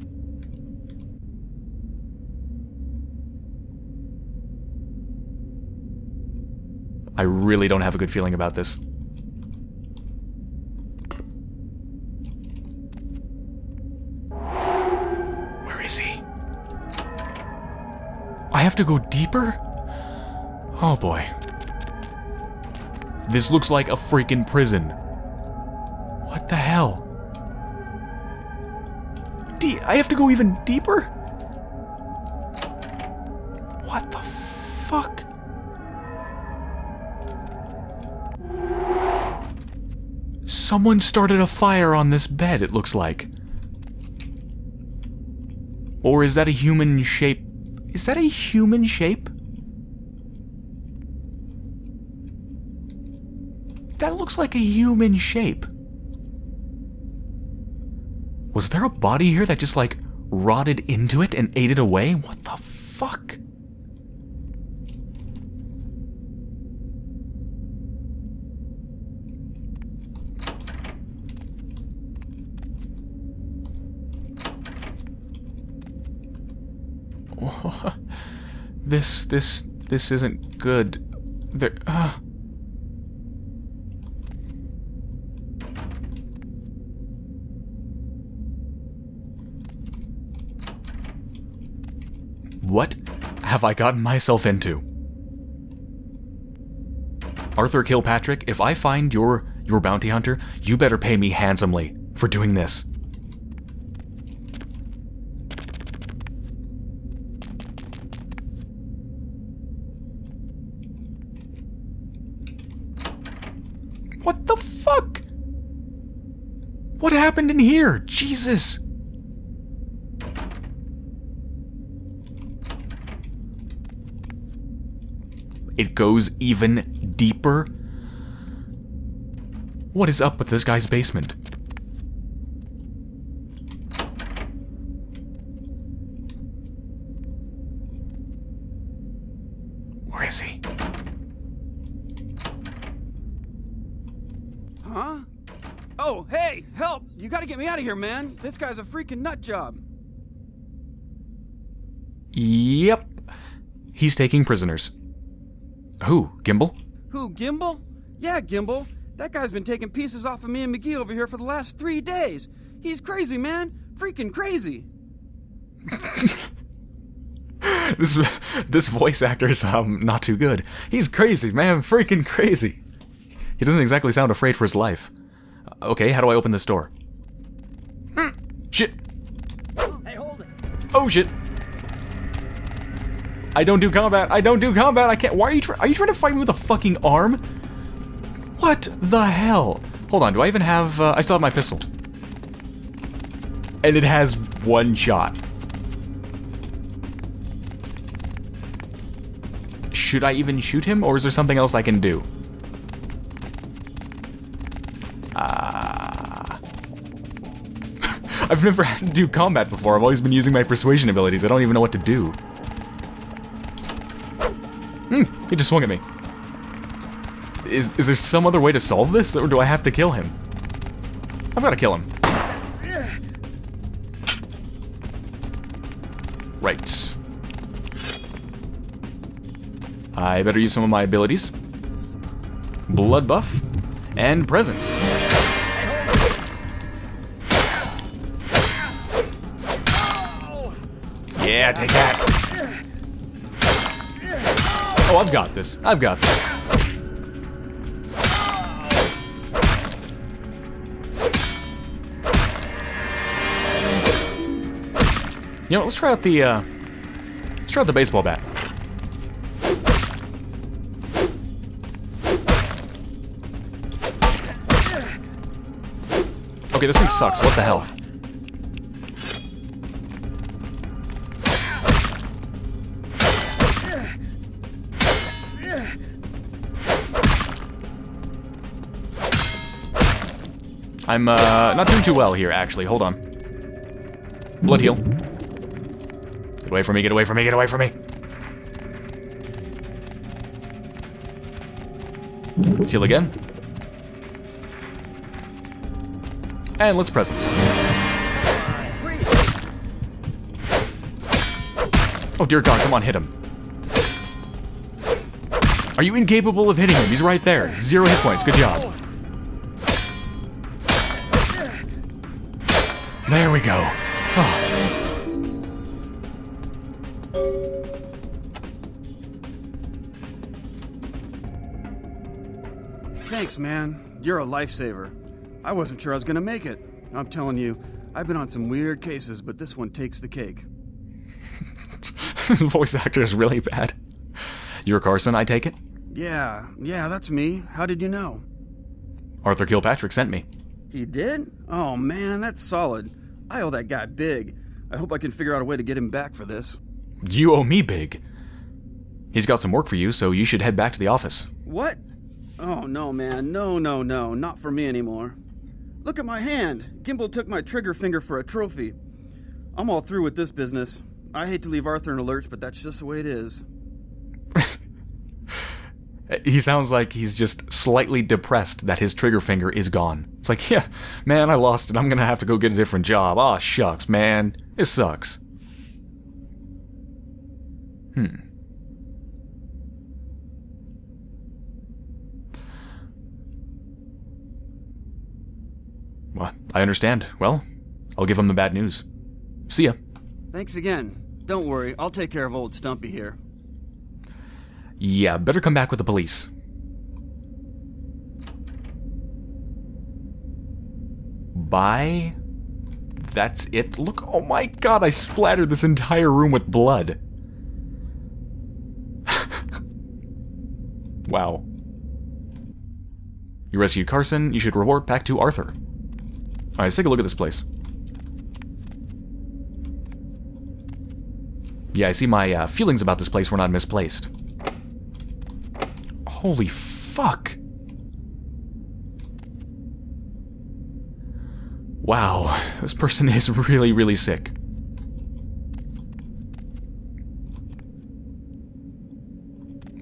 I really don't have a good feeling about this. have to go deeper? Oh boy. This looks like a freaking prison. What the hell? I have to go even deeper? What the fuck? Someone started a fire on this bed, it looks like. Or is that a human shape? Is that a human shape? That looks like a human shape. Was there a body here that just like rotted into it and ate it away? What the fuck? This isn't good. There. What have I gotten myself into? Arthur Kilpatrick, if I find your bounty hunter, you better pay me handsomely for doing this. What the fuck? What happened in here? Jesus. It goes even deeper. What is up with this guy's basement? Where is he? Huh? Oh, hey, help! You gotta get me out of here, man! This guy's a freaking nut job. Yep. He's taking prisoners. Who? Gimble? Who? Gimble? Yeah, Gimble. That guy's been taking pieces off of me and McGee over here for the last 3 days. He's crazy, man. Freaking crazy. This voice actor's not too good. He's crazy, man. Freaking crazy. He doesn't exactly sound afraid for his life. Okay, how do I open this door? Shit. Hey, hold it. Oh, shit. I don't do combat. I don't do combat. I can't. Why are you trying to fight me with a fucking arm? What the hell? Hold on. Do I even have? I still have my pistol, and it has one shot. Should I even shoot him, or is there something else I can do? I've never had to do combat before. I've always been using my persuasion abilities. I don't even know what to do. He just swung at me. Is there some other way to solve this, or do I have to kill him? I've got to kill him. Right. I better use some of my abilities. Blood buff and presence. Yeah, take that. Oh, I've got this. I've got this. You know, let's try out the baseball bat. Okay, this thing sucks. What the hell? I'm not doing too well here, actually. Hold on. Blood heal. Get away from me, get away from me, get away from me. Let's heal again. And let's presence. Oh, dear God, come on, hit him. Are you incapable of hitting him? He's right there. 0 hit points. Good job. There we go. Oh. Thanks, man. You're a lifesaver. I wasn't sure I was gonna make it. I'm telling you, I've been on some weird cases, but this one takes the cake. The voice actor is really bad. You're Carson, I take it? Yeah, that's me. How did you know? Arthur Kilpatrick sent me. He did? Oh, man, that's solid. I owe that guy big. I hope I can figure out a way to get him back for this. You owe me big. He's got some work for you, so you should head back to the office. What? Oh, no, man. No. Not for me anymore. Look at my hand. Gimble took my trigger finger for a trophy. I'm all through with this business. I hate to leave Arthur in a lurch, but that's just the way it is. He sounds like he's just slightly depressed that his trigger finger is gone. It's like, yeah, man, I lost it. I'm going to have to go get a different job. Aw, shucks, man. It sucks. Well, I understand. Well, I'll give him the bad news. See ya. Thanks again. Don't worry, I'll take care of old Stumpy here. Yeah, better come back with the police. Bye. That's it. Look, oh my god, I splattered this entire room with blood. Wow. You rescued Carson, you should report back to Arthur. Alright, let's take a look at this place. Yeah, I see my feelings about this place were not misplaced. Holy fuck. Wow, this person is really, really sick.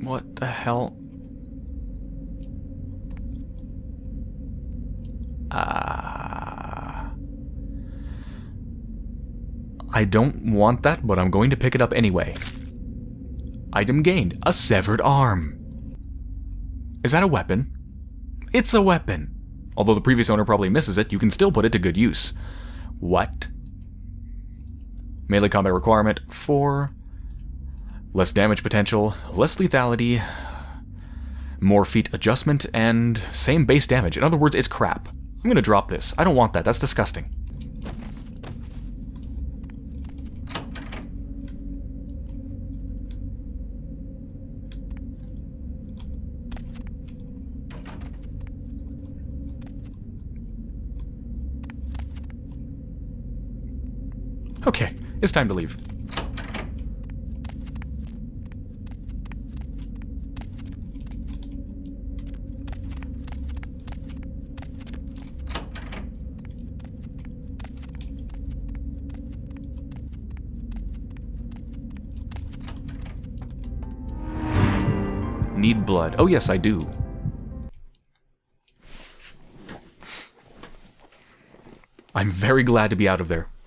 What the hell? I don't want that, but I'm going to pick it up anyway. Item gained, a severed arm. Is that a weapon? It's a weapon! Although the previous owner probably misses it, you can still put it to good use. What? Melee combat requirement, 4. Less damage potential, less lethality, more feat adjustment, and same base damage. In other words, it's crap. I'm gonna drop this. I don't want that. That's disgusting. Okay, it's time to leave. Need blood. Oh, yes, I do. I'm very glad to be out of there.